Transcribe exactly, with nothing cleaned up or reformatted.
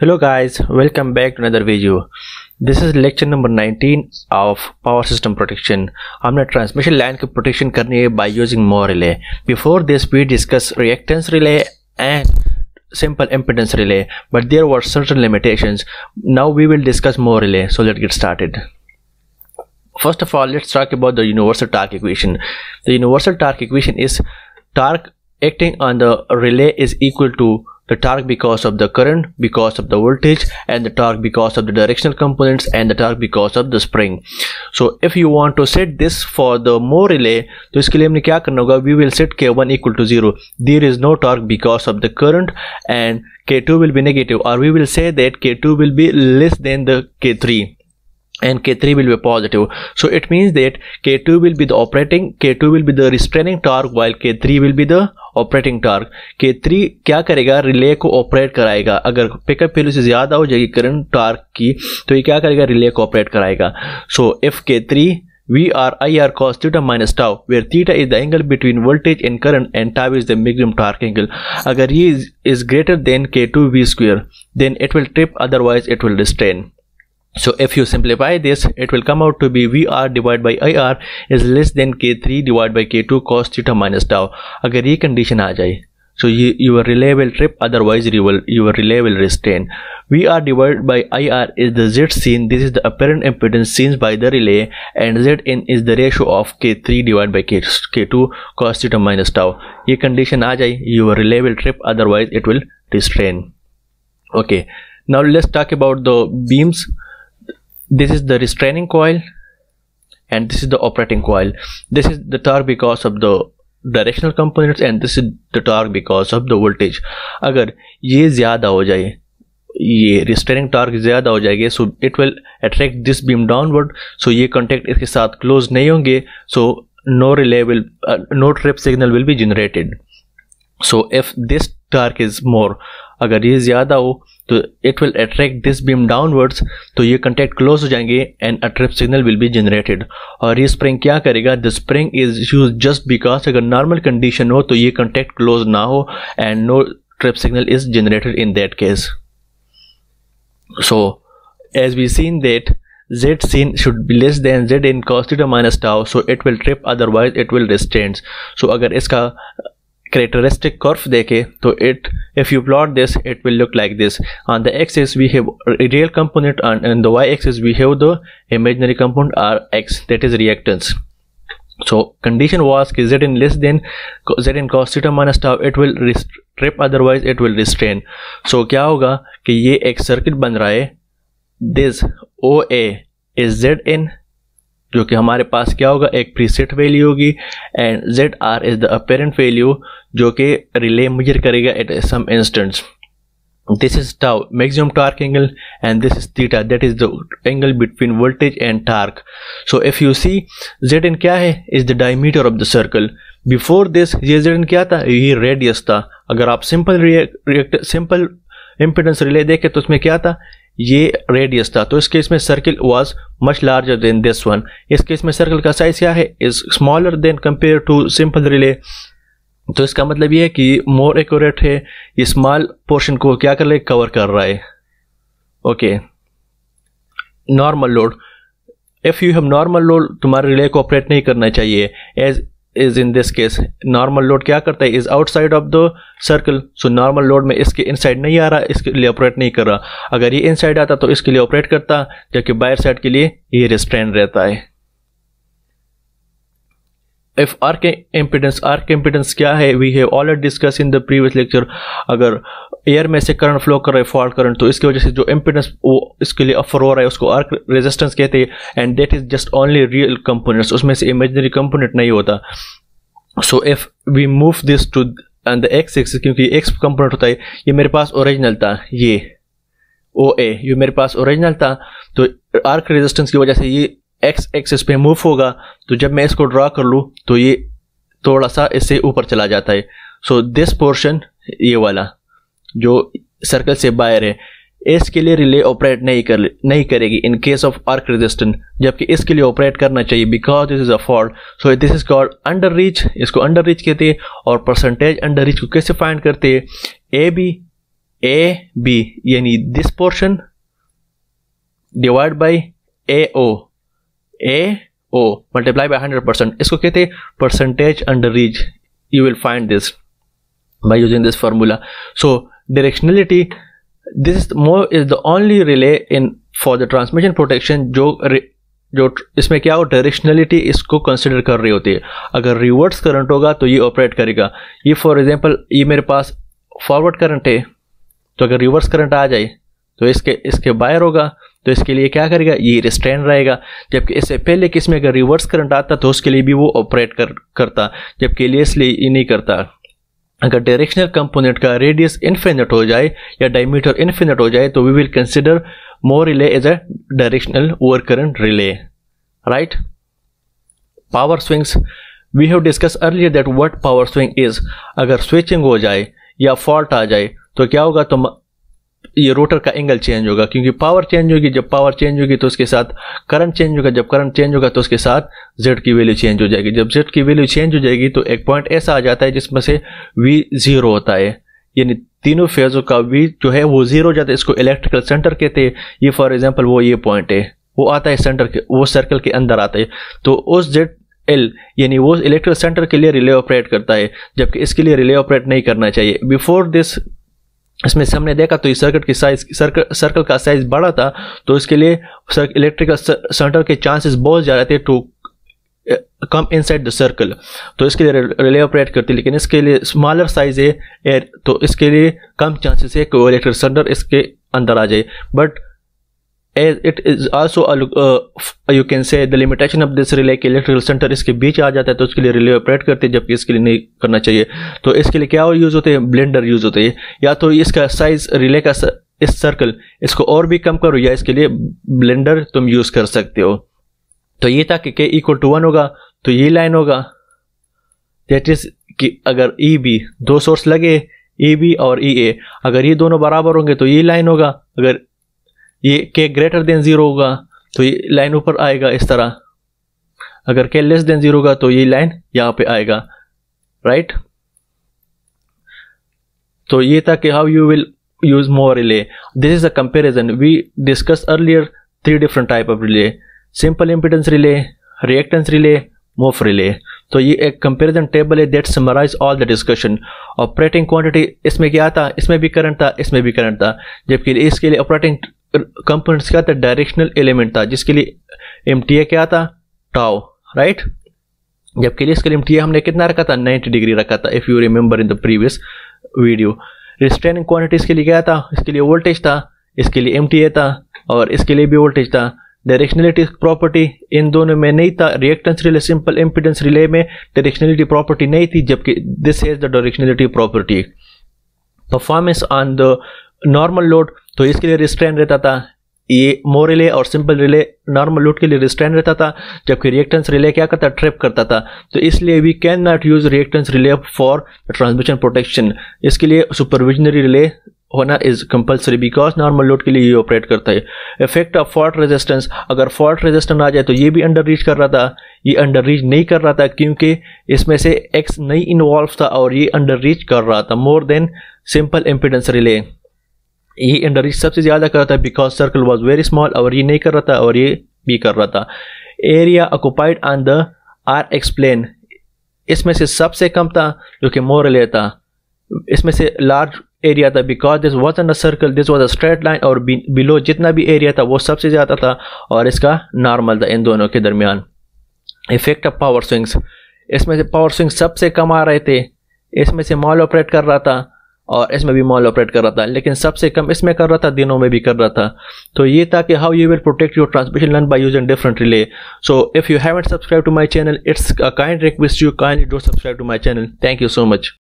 Hello guys, welcome back to another video. This is lecture number nineteen of power system protection. हमने transmission line की protection करनी है by using Mho relay. Before this we discussed reactance relay and simple impedance relay, but there were certain limitations. Now we will discuss Mho relay. So let's get started. First of all, let's talk about the universal torque equation. The universal torque equation is torque acting on the relay is equal to the torque because of the current because of the voltage, and the torque because of the directional components, and the torque because of the spring. So if you want to set this for the Mho relay, तो इसके लिए हमने क्या करना होगा, we will set K one equal to zero. There is no torque because of the current, and K two will be negative, or we will say that K two will be less than the K three, and K three will be positive. So it means that K two will be the operating, K two will be the restraining torque, while K three will be the operating torque. K three क्या करेगा, relay को operate कराएगा. अगर pickup value से ज़्यादा हो जाएगी current torque की, तो ये क्या करेगा, रिले को ऑपरेट कराएगा. So if K three V R I R cos theta minus tau, where theta is the angle between voltage and current and tau is the maximum torque angle, अगर ये is greater than K two V square, then it will trip, otherwise it will restrain. So if you simplify this, it will come out to be V R divided by I R is less than K three divided by K two cos theta minus tau. अगर ये condition आ जाए, so you, your relay will trip, otherwise you will, your relay will restrain. V R divided by I R is the Z seen. This is the apparent impedance seen by the relay, and Z in is the ratio of K three divided by K two cos theta minus tau. ये condition आ जाए, your relay will trip, otherwise it will restrain. Okay. Now let's talk about the beams. This is the restraining coil and this is the operating coil. This is the torque because of the directional components, and this is the torque because of the voltage. अगर ये ज़्यादा हो जाए, ये restraining torque ज़्यादा हो जाएगी, so it will attract this beam downward. So ये contact इसके साथ close नहीं होंगे, so no relay will, uh, no trip signal will be generated. So if this torque is more, अगर ये ज़्यादा हो तो it will attract this beam downwards, तो ये कंटेक्ट क्लोज हो जाएंगे and a trip signal will be generated. और ये स्प्रिंग क्या करेगा, the spring is use just because अगर नॉर्मल कंडीशन हो तो ये कंटेक्ट क्लोज ना हो and no trip signal is generated in that case. So as we seen that Z seen should be less than Z in cos theta minus tau, so it will trip, otherwise it will restrain. So अगर इसका characteristic curve देखे तो it, if you plot this, it will look like this. On the x-axis we have real component, and on the y-axis we have the imaginary component R X, that is reactance. So condition was कि Z in less than Z in cos theta minus tau, it will trip, otherwise it will restrain. So क्या होगा कि ये एक circuit बन रहा है, this O A is Z in, जो कि हमारे पास क्या होगा, एक प्रीसेट वैल्यू होगी, and Z R is the apparent value जो कि रिले मेजर करेगा at some instance. This is tau maximum torque angle, and this is theta, that is the angle between voltage and torque. So if you see Z in क्या है, is the diameter of the circle. Before this ये Z in क्या था, ये radius था. अगर आप simple react simple impedance relay देखें तो उसमें क्या था, ये रेडियस था. तो इस केस में circle was much larger than this one. इस केस में सर्कल का साइज क्या है, is smaller than compare to simple relay. तो इसका मतलब ये है कि मोर एक्यूरेट है, ये स्मॉल पोर्शन को क्या कर ले, कवर कर रहा है. Okay, normal load. If you have normal load, तुम्हारे रिले को ऑपरेट नहीं करना चाहिए. As is in this case normal load क्या करता है, is outside of the circle. So normal load में इसके इनसाइड नहीं आ रहा, इसके लिए ऑपरेट नहीं कर रहा. अगर ये इनसाइड आता तो इसके लिए ऑपरेट करता, जबकि बाहर साइड के लिए ये रिस्ट्रेन रहता है. If arc impedance, arc impedance क्या है, we have already discuss in the previous lecture. अगर एयर में से करंट फ्लो कर रहा है, फॉल्ट करंट, तो इसकी वजह से जो इम्पिडेंस वो इसके लिए ऑफर हो रहा है उसको आर्क रेजिस्टेंस कहते हैं, and that is just only real components, उसमें से इमेजिनरी कंपोनेंट नहीं होता. So if we move this to on the X axis, क्योंकि एक्स कंपोनेंट होता है, ये मेरे पास ओरिजिनल था, ये ओ ए ये मेरे पास ओरिजिनल था, तो आर्क रेजिस्टेंस की वजह से ये एक्स एक्सिस पे मूव होगा. तो जब मैं इसको ड्रा कर लूँ तो ये थोड़ा सा इससे ऊपर चला जाता है. सो दिस पोर्शन, ये वाला जो सर्कल से बाहर है, इसके लिए रिले ऑपरेट नहीं कर नहीं करेगी in case of arc resistance, जबकि इसके लिए ऑपरेट करना चाहिए because this is a fault. So this is called under reach, इसको अंडर रीच कहते हैं. और परसेंटेज अंडर रीच को कैसे फाइंड करते हैं, ए बी ए बी यानी this portion divide by A O, A O multiply by hundred percent, इसको कहते हैं percentage under reach. You will find this by using this formula. So directionality this mho is the only relay in for the transmission protection जो जो इसमें क्या हो directionality इसको consider कर रही होती है. अगर रिवर्स करंट होगा तो ये ऑपरेट करेगा. ये फॉर एग्जांपल ये मेरे पास फॉरवर्ड करंट है, तो अगर रिवर्स करंट आ जाए तो इसके इसके बाहर होगा, तो इसके लिए क्या करेगा, ये रिस्ट्रेन रहेगा. जबकि इससे पहले कि इसमें अगर रिवर्स करंट आता तो उसके लिए भी वो ऑपरेट कर करता, जबकि लिए इसलिए ये नहीं करता. अगर डायरेक्शनल कंपोनेंट का रेडियस इन्फिनिट हो जाए या डायमीटर इन्फिनिट हो जाए तो we will consider mho relay as a directional over current relay. Right. Power swings we have discuss earlier that what power swing is. अगर स्विचिंग हो जाए या फॉल्ट आ जाए तो क्या होगा, तो ये रोटर का एंगल चेंज होगा क्योंकि पावर चेंज होगी. जब पावर चेंज होगी तो उसके साथ करंट चेंज होगा, जब करंट चेंज होगा तो उसके साथ जेड की वैल्यू चेंज हो जाएगी. जब जेड की वैल्यू चेंज हो जाएगी तो एक पॉइंट ऐसा आ जाता है जिसमें से वी जीरो होता है, यानी तीनों फेजों का वी जो है वो जीरो हो जाता है. इसको इलेक्ट्रिकल सेंटर कहते हैं. ये फॉर एग्जाम्पल वो ये पॉइंट है, वो आता है सेंटर के, वो सर्कल के अंदर आता है, तो उस जेड एल यानी वो इलेक्ट्रिकल सेंटर के लिए रिले ऑपरेट करता है, जबकि इसके लिए रिले ऑपरेट नहीं करना चाहिए. बिफोर दिस इसमें से हमने देखा तो ये सर्किट की साइज सर्कल सर्कल का साइज बड़ा था, तो इसके लिए इलेक्ट्रिकल सेंटर के चांसेस बहुत ज़्यादा थे to come inside the circle, तो इसके लिए रिले ऑपरेट करती है. लेकिन इसके लिए स्मॉलर साइज है तो इसके लिए कम चांसेस है कि वो इलेक्ट्रिकल सेंटर इसके अंदर आ जाए. But as it is also you can say the limitation of this relay के इलेक्ट्रिकल सेंटर इसके बीच आ जाता है, तो उसके लिए रिले ऑपरेट करते हैं, जबकि इसके लिए नहीं करना चाहिए. तो इसके लिए क्या यूज़ होते हैं, ब्लेंडर यूज़ होते हैं. या तो इसका साइज रिले का इस सर्कल इसको और भी कम करो, या इसके लिए ब्लेंडर तुम यूज़ कर सकते हो. तो ये था कि के इक्वल टू वन होगा तो ये लाइन होगा, दैट इज कि अगर ई बी दो सोर्स लगे ई बी और ई ए, अगर ये दोनों बराबर होंगे तो ये लाइन होगा. अगर ये के ग्रेटर देन ज़ीरो होगा तो ये लाइन ऊपर आएगा इस तरह. अगर के लेस देन ज़ीरो होगा तो ये लाइन यहाँ पे आएगा. Right right? तो ये था कि how you will use mho relay. This is a comparison. We discuss earlier three different type of relay, simple impedance relay, reactance relay, mho relay. तो ये एक कंपेरिजन टेबल है that summarise all the discussion. Operating quantity इसमें क्या था, इसमें भी current था, इसमें भी करंट था, जबकि इसके लिए ऑपरेटिंग कंपोनेंट्स क्या था, डायरेक्शनल एलिमेंट था, जिसके लिए एम टी ए क्या था, टाओ. राइट. जबकि इसके लिए एम टी ए हमने कितना रखा था, नाइंटी डिग्री रखा था, if you remember in the previous video. Restraining quantities के लिए क्या था, इसके लिए वोल्टेज था, इसके लिए एम टी ए था और इसके लिए भी वोल्टेज था. डायरेक्शनलिटी प्रॉपर्टी इन दोनों में नहीं था. Reactance relay simple impedance relay में डायरेक्शनलिटी प्रॉपर्टी नहीं थी, जबकि this is the directionality property. Performance on the normal load, तो इसके लिए रिस्ट्रेन रहता था. ये मो रिले और सिंपल रिले नॉर्मल लोड के लिए रिस्ट्रेन रहता था, जबकि रिएक्टेंस रिले क्या करता, ट्रिप करता था. तो इसलिए we can not use reactance relay for transmission protection. इसके लिए सुपरविजनरी रिले होना is compulsory because normal load के लिए ये ऑपरेट करता है. इफेक्ट ऑफ फॉल्ट रेजिस्टेंस, अगर फॉल्ट रेजिस्टेंस आ जाए तो ये भी अंडर रीच कर रहा था, ये अंडर रीच नहीं कर रहा था क्योंकि इसमें से एक्स नहीं इन्वॉल्व था और ये अंडर रीच कर रहा था more than simple impedance relay. ये अंडर रीच सबसे ज़्यादा कर रहा था because circle was very small, और ये नहीं कर रहा था और ये भी कर रहा था. Area occupied on the R X plane, इसमें से सबसे कम था जो कि मो रिले था. इसमें से लार्ज एरिया था because this wasn't a circle, this was a straight line, और बिलो जितना भी एरिया था वो सबसे ज़्यादा था और इसका नॉर्मल था इन दोनों के दरमियान. इफेक्ट ऑफ पावर स्विंग्स, इसमें से पावर स्विंग्स सबसे कम आ रहे थे, इसमें से मॉल ऑपरेट कर रहा था और इसमें भी मॉल ऑपरेट कर रहा था, लेकिन सबसे कम इसमें कर रहा था, दिनों में भी कर रहा था. तो ये था कि how you will protect your transmission line by using different relay. So if you haven't subscribe to my channel, it's a kind request, you kindly do subscribe to my channel. Thank you so much.